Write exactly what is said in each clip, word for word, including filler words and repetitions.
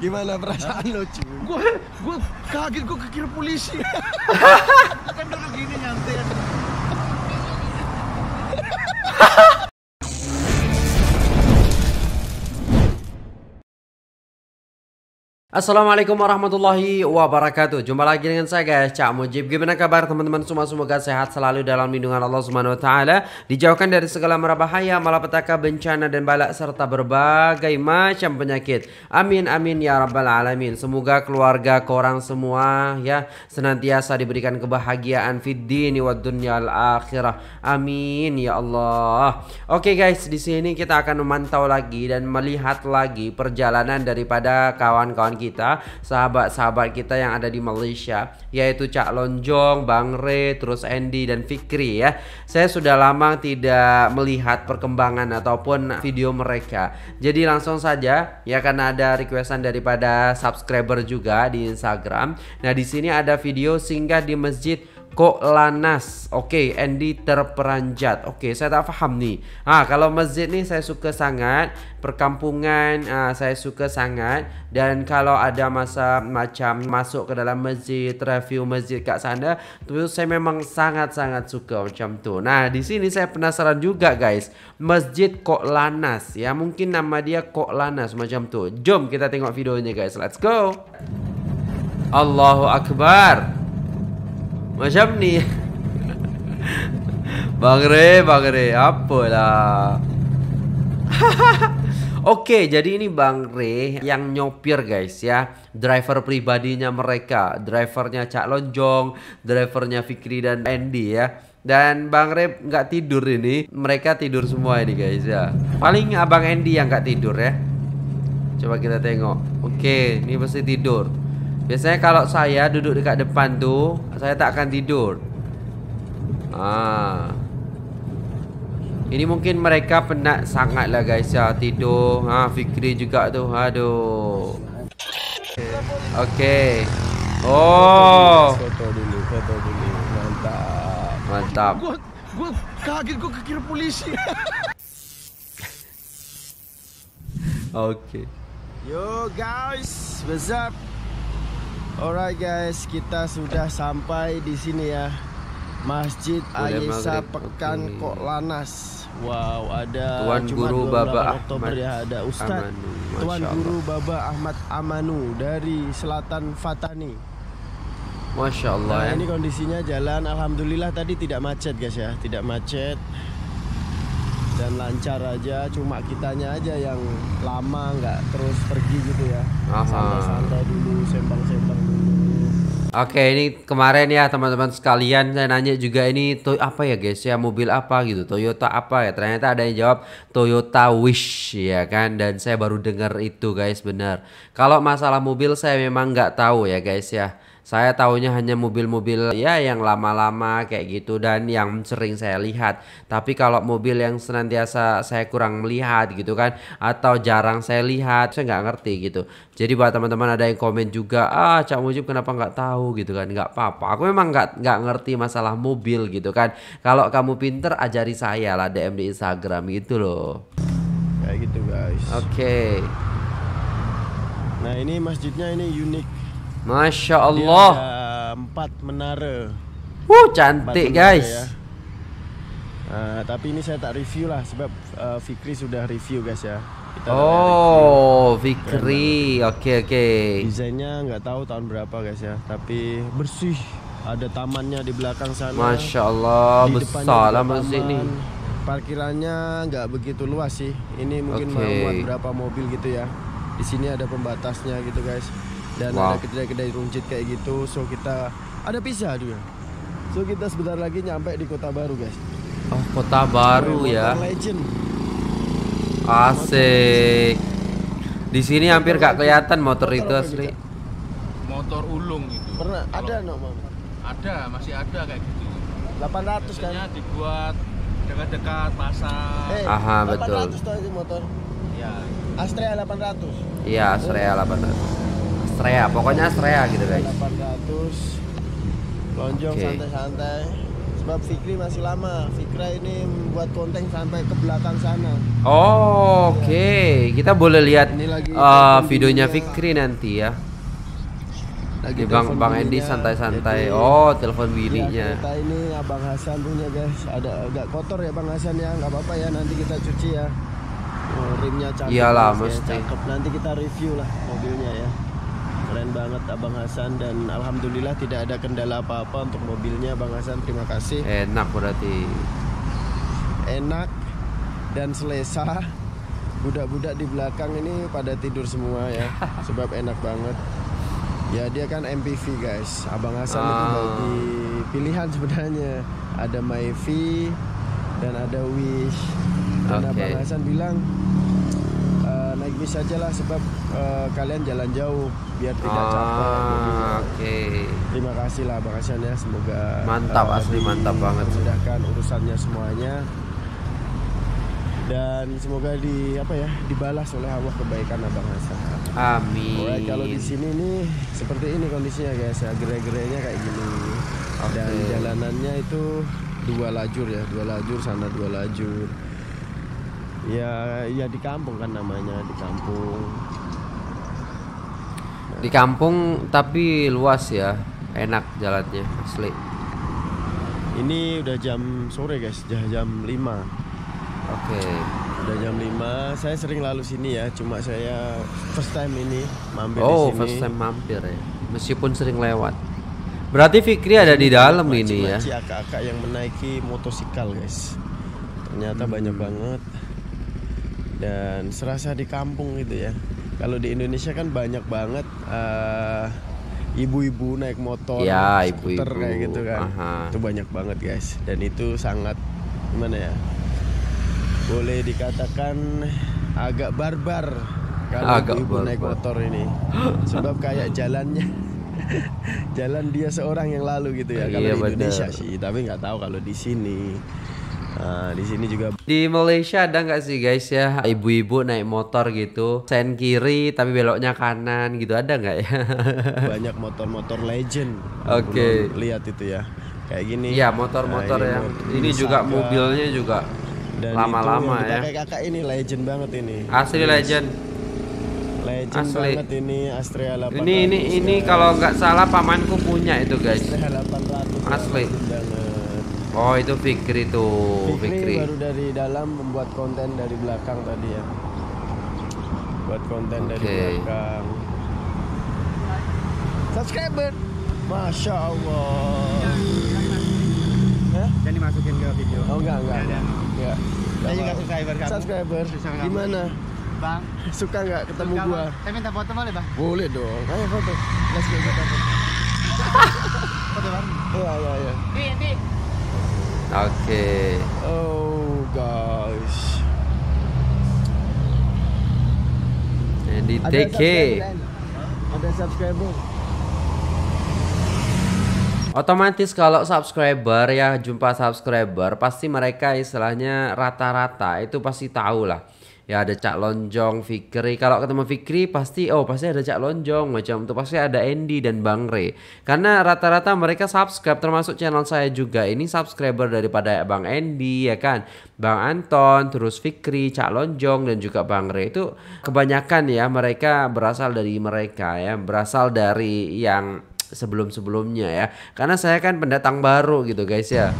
Gimana perasaan lo, cuy? Gue, gue kaget, gue kekira polisi. Kan dulu gini nyantai. Assalamualaikum warahmatullahi wabarakatuh. Jumpa lagi dengan saya guys, Cak Mujib. Gimana kabar teman-teman semua? Semoga sehat selalu dalam lindungan Allah Subhanahu wa taala, dijauhkan dari segala mara bahaya, malapetaka, bencana dan balak serta berbagai macam penyakit. Amin amin ya rabbal alamin. Semoga keluarga korang semua ya senantiasa diberikan kebahagiaan fid dini wad dunyal akhirah. Amin ya Allah. Oke guys, di sini kita akan memantau lagi dan melihat lagi perjalanan daripada kawan-kawan kita, sahabat-sahabat kita yang ada di Malaysia, yaitu Cak Lonjong, Bang Rey, terus Endhy dan Fikri ya. Saya sudah lama tidak melihat perkembangan ataupun video mereka. Jadi langsung saja ya, karena ada requestan daripada subscriber juga di Instagram. Nah, di sini ada video singgah di Masjid Kok Lanas. Oke, okay, Endhy terperanjat. Oke, okay, saya tak paham nih. Ah, kalau masjid nih saya suka sangat, perkampungan ah, saya suka sangat. Dan kalau ada masa macam masuk ke dalam masjid, review masjid Kak Sanda, tuh saya memang sangat-sangat suka macam tuh. Nah, di sini saya penasaran juga guys, Masjid Kok Lanas ya, mungkin nama dia Kok Lanas macam tuh. Jom kita tengok videonya guys, let's go. Allahu Akbar. Macam ni Bang Rey, Bang Rey, apalah. Oke, jadi ini Bang Rey yang nyopir guys ya, driver pribadinya mereka, drivernya Cak Lonjong, drivernya Fikri dan Endhy ya. Dan Bang Rey nggak tidur ini, mereka tidur semua ini guys ya. Paling Abang Endhy yang nggak tidur ya. Coba kita tengok. Oke, ini pasti tidur. Biasanya kalau saya duduk dekat depan tuh, saya tak akan tidur. Ah, ini mungkin mereka penat sangat lah guys ya, tidur. Ah, Fikri juga tuh, aduh. Oke. Okay. Oh. Foto dulu, foto dulu. Mantap. Mantap. Gua, gua kaget, gua kira polisi. Oke. Okay. Yo guys, what's up? Alright guys, kita sudah sampai di sini ya, Masjid Aisyah Pekan Kok Lanas. Wow, ada Tuan Guru Baba Otober ya, ada Ustaz Tuan Guru Baba Ahmad Amanu dari Selatan Fatani. Masya Allah. Nah, ya. Ini kondisinya jalan, alhamdulillah tadi tidak macet guys ya, tidak macet dan lancar aja. Cuma kitanya aja yang lama nggak terus pergi gitu ya. Santai-santai dulu, sembang-sembang. Oke, ini kemarin ya teman-teman sekalian, saya nanya juga ini to apa ya guys ya, mobil apa gitu, Toyota apa ya. Ternyata ada yang jawab Toyota Wish ya kan. Dan saya baru dengar itu guys, bener. Kalau masalah mobil saya memang nggak tahu ya guys ya. Saya tahunya hanya mobil-mobil ya yang lama-lama kayak gitu dan yang sering saya lihat. Tapi kalau mobil yang senantiasa saya kurang melihat gitu kan, atau jarang saya lihat, saya nggak ngerti gitu. Jadi buat teman-teman ada yang komen juga, ah Cak Mujib kenapa nggak tahu gitu kan. Nggak apa-apa, aku memang nggak nggak ngerti masalah mobil gitu kan. Kalau kamu pinter ajari saya lah, D M di Instagram gitu loh. Kayak gitu guys. Oke. Okay. Nah, ini masjidnya ini unik. Masya Allah, empat menara. Wuh, cantik menara, guys ya. Nah, tapi ini saya tak review lah, sebab uh, Fikri sudah review guys ya. Kita oh Fikri, oke oke. Okay, okay. Desainnya nggak tahu tahun berapa guys ya, tapi bersih. Ada tamannya di belakang sana. Masya Allah, besar lah masjid ini. Parkirannya nggak begitu luas sih. Ini mungkin okay. Memuat berapa mobil gitu ya. Di sini ada pembatasnya gitu guys. Dan wow, ada kedai-kedai runcit kayak gitu. So kita ada pisah juga. So kita sebentar lagi nyampe di Kota Bharu guys. Oh, Kota Bharu ya. Legend. Asik. Di sini motor hampir gak kelihatan motor, motor itu asli. Kita? Motor ulung itu. Pernah ada no, Mam? Ada, masih ada kayak gitu. delapan ratus kan? Dibuat dekat-dekat pasar. Hey, aha, betul. delapan ratus tuh itu motor. Iya. Astrea delapan ratus. Iya, Astrea delapan ratus. Astrea, pokoknya Astrea gitu guys. delapan ratus Lonjong santai-santai. Okay. sebab Fikri masih lama. Fikri ini membuat konten sampai ke belakang sana. Oh, oke, okay. Kita boleh lihat uh, videonya Fikri nanti ya. Lagi Bang Bang Endhy santai-santai. Oh, telepon bininya. Kita ini Abang Hasan punya guys. Ada agak kotor ya Bang Hasan ya, nggak apa-apa ya, nanti kita cuci ya. Oh, rimnya cakep. Iyalah, mesti. Cakep. Nanti kita review lah mobilnya ya. Keren banget Abang Hasan, dan alhamdulillah tidak ada kendala apa-apa untuk mobilnya Bang Hasan, terima kasih. Enak berarti. Enak dan selesa. Budak-budak di belakang ini pada tidur semua ya, sebab enak banget. Ya dia kan M P V guys, Abang Hasan ah. itu bagi pilihan sebenarnya. Ada Myvi dan ada Wish. Dan okay. Abang Hasan bilang naik bis aja lah sebab uh, kalian jalan jauh biar tidak ah, capek. Oke. Okay. Terima kasih lah Bang Hasan ya, semoga mantap uh, asli mantap banget. Memudahkan urusannya semuanya dan semoga di apa ya dibalas oleh Allah kebaikan Abang Hasan. Amin. Boleh, kalau di sini nih seperti ini kondisinya guys ya, gere-gerenya kayak gini. Okay. Dan jalanannya itu dua lajur ya, dua lajur sana dua lajur. Ya, ya di kampung kan namanya, di kampung. Nah. Di kampung tapi luas ya, enak jalannya asli. Ini udah jam sore guys, udah jam lima. Oke. Okay. Udah jam lima, saya sering lalu sini ya, cuma saya first time ini mampir oh, di sini. Oh, first time mampir ya, meskipun sering lewat. Berarti Fikri ada di dalam ini ya. Akak-akak yang menaiki motosikal guys. Ternyata hmm. banyak banget. Dan serasa di kampung gitu ya. Kalau di Indonesia kan banyak banget ibu-ibu uh, naik motor, ya, skuter ibu-ibu. Kayak gitu kan. Aha. Itu banyak banget guys. Dan itu sangat gimana ya? Boleh dikatakan agak barbar kalau ibu-ibu naik motor ini. Sebab kayak jalannya jalan dia seorang yang lalu gitu ya. Kalau iya, di Indonesia bener. Sih, tapi nggak tahu kalau di sini. Nah, di sini juga di Malaysia ada nggak sih guys ya ibu-ibu naik motor gitu, sen kiri tapi beloknya kanan gitu, ada nggak ya? Banyak motor-motor legend. Oke. Okay. Lihat itu ya, kayak gini. Ya motor-motor nah, yang ini, ini juga saga. Mobilnya juga lama-lama ya. Kayak kakak ini legend banget ini. Asli legend. Legend asli. Banget ini Astrea delapan ratus. Ini ini guys. Ini kalau nggak salah pamanku punya itu guys. Astrea delapan ratus. Asli. Oh itu Fikri tuh. Fikri, Fikri baru dari dalam membuat konten dari belakang tadi ya. Buat konten okay. dari belakang. Subscriber, masya Allah. Jadi masukin ke video. Oh enggak enggak. Enggak. enggak. enggak. enggak. Subscriber kamu. Subscriber. Gimana? Bang. Suka nggak ketemu Suka gua? Saya minta foto boleh bang? Boleh dong. Ayo foto. Let's go foto. Foto bang. Iya iya iya. Di di. Oke. Okay. Oh guys. Endhy T K. Ada subscriber. Otomatis kalau subscriber ya jumpa subscriber pasti mereka istilahnya rata-rata itu pasti tahu lah. Ya ada Cak Lonjong, Fikri. Kalau ketemu Fikri pasti oh pasti ada Cak Lonjong, macam itu pasti ada Endhy dan Bang Rey. Karena rata-rata mereka subscribe, termasuk channel saya juga ini subscriber daripada Bang Endhy ya kan, Bang Anton, terus Fikri, Cak Lonjong dan juga Bang Rey. Itu kebanyakan ya mereka berasal dari mereka ya, berasal dari yang sebelum-sebelumnya ya. Karena saya kan pendatang baru gitu guys ya.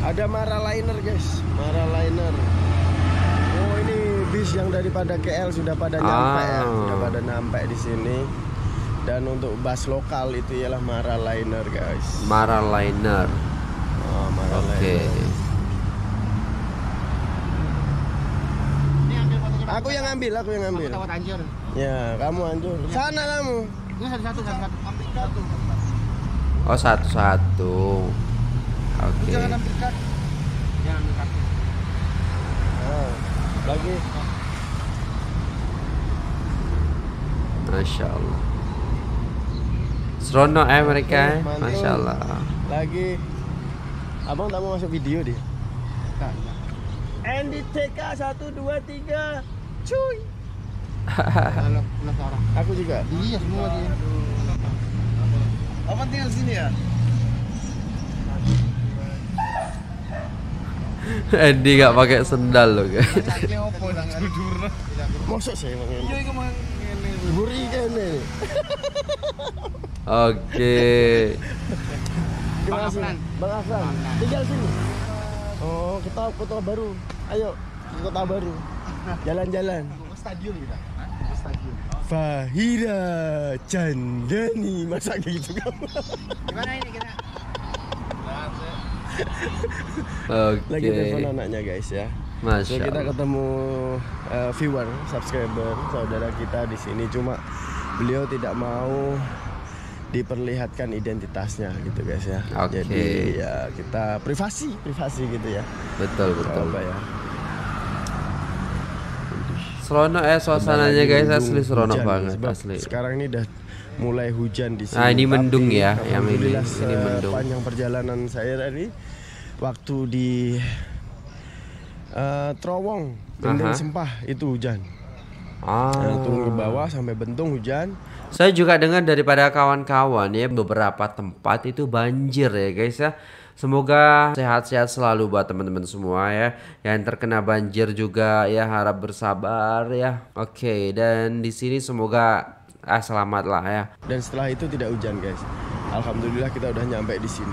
Ada Mara Liner guys, Mara Liner. Bis yang daripada K L sudah pada nyampe ah. ya, sudah pada nyampe di sini. Dan untuk bus lokal itu ialah Mara Liner guys. Mara Liner. Oh, Mara okay. Liner. Aku yang ambil, aku yang ambil. Aku hancur. Ya, kamu hancur. Ya. Sana kamu. Ini satu-satu, satu-satu. Oh, satu-satu. Oke. Okay. Jangan ambil kartu. Jangan ambil kartu. Oh. Lagi. Masya Allah. Seronok eh mereka. Masya Allah. Lagi. Abang tak mau masuk video dia. Endhy T K satu dua tiga. Cuy. Aku juga. Iya semua dia. Abang tinggal sini ya. Endhy gak pakai sendal loh guys. Oke. Bang Afran, Bang Afran, tinggal sini. Oh, kita Kota Bharu. Ayo, Kota Bharu. Jalan-jalan. Stadion kita. Stadion. Fahira Cendani, masa gitu kamu? Gimana ini kita? Okay. Lagi telepon anaknya guys ya. Masya Allah. So, kita ketemu uh, viewer, subscriber, saudara kita di sini. Cuma beliau tidak mau diperlihatkan identitasnya gitu guys ya. Okay. Jadi ya kita privasi, privasi gitu ya. Betul betul. Coba ya. Seronok ya eh, suasananya guys, asli seronok banget asli. Sekarang ini udah mulai hujan di sini. Nah, ini mendung ya, yang ini ini mendung. Panjang perjalanan saya tadi waktu di uh, Trowong, Bendeng Sempah itu hujan. Ah. Nah, turun ke bawah sampai Bentung hujan. Saya juga dengar daripada kawan-kawan ya, beberapa tempat itu banjir ya guys ya. Semoga sehat-sehat selalu buat teman-teman semua ya. Yang terkena banjir juga ya, harap bersabar ya. Oke, dan di sini semoga ah, selamat lah ya. Dan setelah itu tidak hujan guys. Alhamdulillah kita udah nyampe di sini.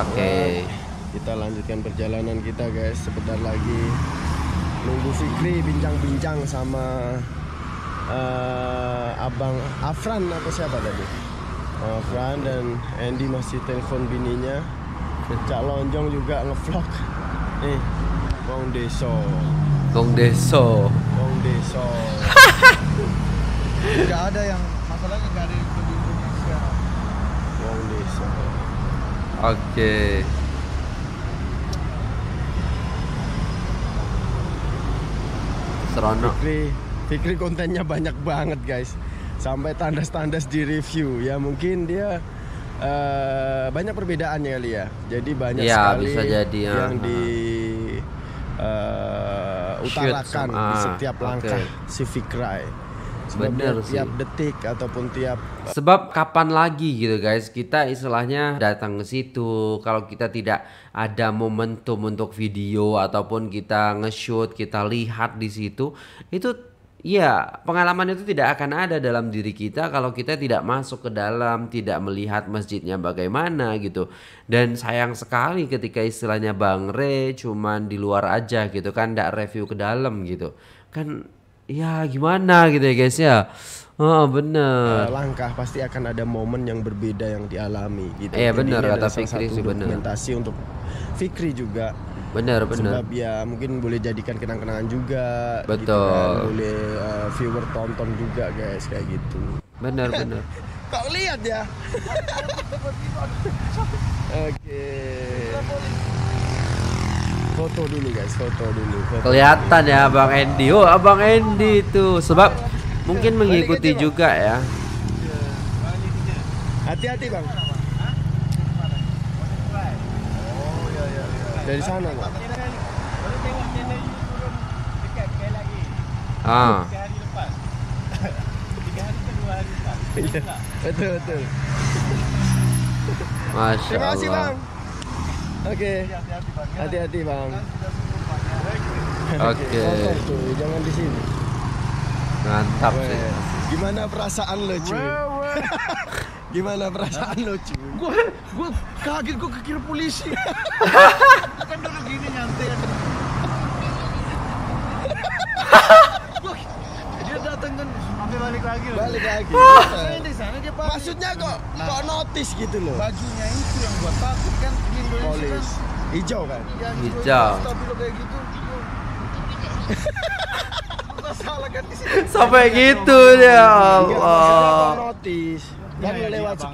Oke, okay. Kita lanjutkan perjalanan kita guys. Sebentar lagi nunggu Fikri bincang-bincang sama Uh, Abang Afran atau siapa tadi? Afran, dan Endhy masih telepon bininya. Cak Lonjong juga ngevlog. Nih, Wong Deso. Wong Deso. Wong Deso. Enggak ada yang masalahnya, enggak ada yang di Indonesia. Wong Deso. Oke. Okay. Seronok. Fikri kontennya banyak banget guys, sampai tandas-tandas di review ya. Mungkin dia uh, banyak perbedaannya kali ya, jadi banyak ya, sekali bisa jadi, yang uh, di uh, utarakan uh, di setiap langkah okay. si Fikri. Bener sih. Tiap detik ataupun tiap sebab kapan lagi gitu guys, kita istilahnya datang ke situ kalau kita tidak ada momentum untuk video ataupun kita nge-shoot, kita lihat di situ itu ya, pengalaman itu tidak akan ada dalam diri kita kalau kita tidak masuk ke dalam, tidak melihat masjidnya bagaimana gitu. Dan sayang sekali ketika istilahnya Bang Rey cuman di luar aja gitu kan, tidak review ke dalam gitu kan. Ya gimana gitu ya guys ya. Oh bener, langkah pasti akan ada momen yang berbeda yang dialami gitu. Iya eh, bener kata Fikri sih, bener. Dokumentasi untuk Fikri juga. Bener bener. Sebab ya mungkin boleh jadikan kenang-kenangan juga. Betul gitu kan. Boleh uh, viewer tonton juga guys kayak gitu. Bener bener. Kok lihat ya. Oke okay. Foto dulu guys, foto dulu. Foto kelihatan dulu. Ya Abang Endhy. Oh, Abang Endhy itu sebab mungkin mengikuti juga ya. Hati-hati Bang. Dari sana Bang. Ah. Betul betul. Masya Allah. Oke, okay. Hati-hati Bang. Oke. Okay. Jangan di sini. Mantap sih. Gimana perasaan lo cuy? Gimana perasaan lo cuy? Gue, gue kaget, gue kekira polisi. Kan dulu gini nyantai. Dia datang kan, sampai balik lagi. Balik lagi. Maksudnya kok, kok notice gitu loh. Bajunya itu yang buat takut kan. Polis hijau kan? Hijau. Sampai gitu dia. Allah.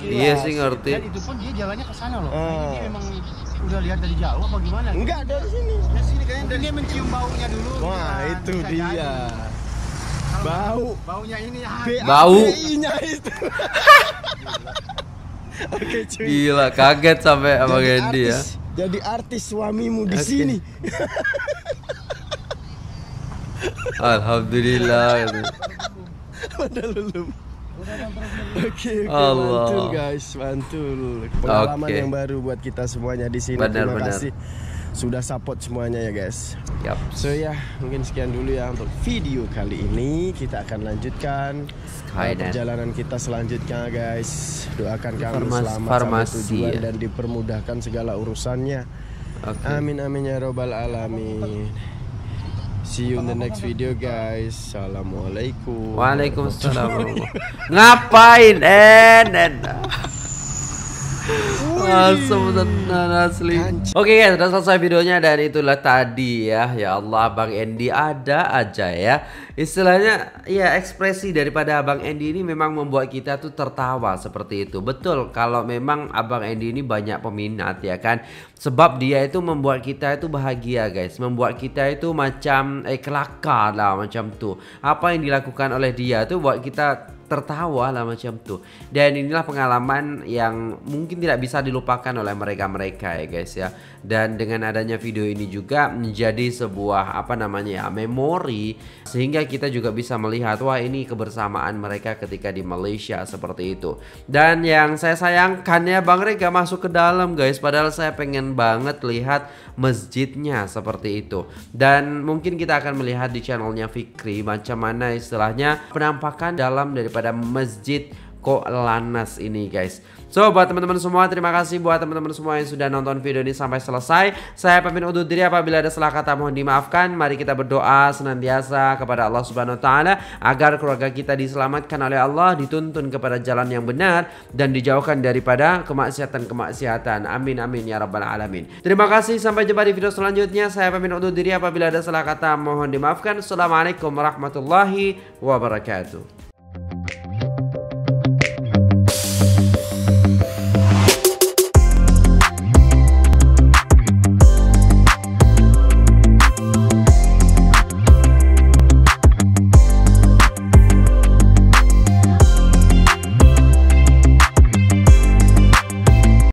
Iya sih ngerti. Dan itu pun dia jalannya ke sana loh. Ini memang udah lihat dari jauh apa gimana? Enggak, dari sini. Dari sini kayaknya dia mencium baunya dulu. Wah, itu dia. Bau. Baunya ini. Bau. Oke, cuy. Gila, kaget sampai sama Endhy ya. Jadi artis suamimu di okay. sini. Alhamdulillah. Padahal belum. Oke, okay, okay, mantul guys, mantul. Pengalaman okay. yang baru buat kita semuanya di sini. Benar, Terima benar. kasih sudah support semuanya ya guys. Yep. So ya, mungkin sekian dulu ya untuk video kali ini. Kita akan lanjutkan Sky perjalanan dan. kita selanjutnya guys. Doakan kami selamat sampai tujuan dan dipermudahkan segala urusannya. Okay. Amin amin ya robbal alamin. See you in the next video guys. Assalamualaikum. Waalaikumsalam. Ngapain en en? Awesome, asli. Oke guys, sudah selesai videonya dan itulah tadi ya. Ya Allah, Bang Endhy ada aja ya. Istilahnya ya ekspresi daripada Abang Endhy ini memang membuat kita tuh tertawa seperti itu. Betul kalau memang Abang Endhy ini banyak peminat ya kan. Sebab dia itu membuat kita itu bahagia guys. Membuat kita itu macam eh kelakar lah macam tuh. Apa yang dilakukan oleh dia tuh buat kita tertawa lah macam tuh. Dan inilah pengalaman yang mungkin tidak bisa dilupakan oleh mereka-mereka ya guys ya. Dan dengan adanya video ini juga menjadi sebuah apa namanya ya, memori, sehingga kita juga bisa melihat wah ini kebersamaan mereka ketika di Malaysia seperti itu. Dan yang saya sayangkan ya Bang Rey gak masuk ke dalam guys, padahal saya pengen banget lihat masjidnya seperti itu. Dan mungkin kita akan melihat di channelnya Fikri macam mana istilahnya penampakan dalam daripada pada Masjid Kok Lanas ini guys. So buat teman-teman semua, terima kasih buat teman-teman semua yang sudah nonton video ini sampai selesai. Saya pamit undur diri, apabila ada salah kata mohon dimaafkan. Mari kita berdoa senantiasa kepada Allah Subhanahu Wa Taala agar keluarga kita diselamatkan oleh Allah, dituntun kepada jalan yang benar, dan dijauhkan daripada kemaksiatan-kemaksiatan. Amin amin ya rabbal alamin. Terima kasih, sampai jumpa di video selanjutnya. Saya pamit undur diri, apabila ada salah kata mohon dimaafkan. Assalamualaikum warahmatullahi wabarakatuh.